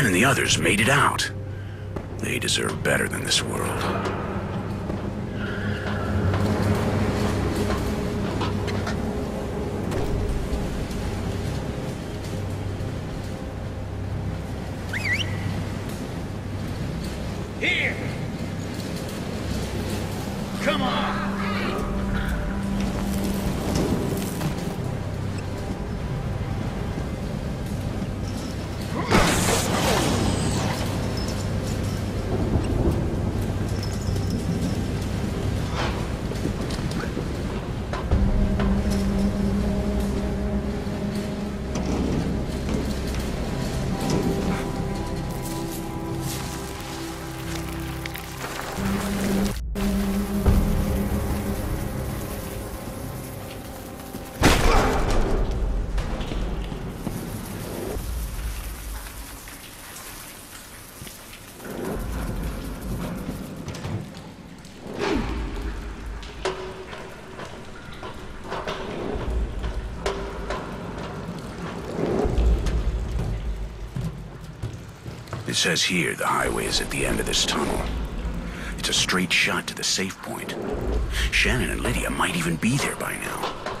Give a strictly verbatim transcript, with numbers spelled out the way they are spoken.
Ren and the others made it out. They deserve better than this world. Here! Come on! It says here the highway is at the end of this tunnel. It's a straight shot to the safe point. Shannon and Lydia might even be there by now.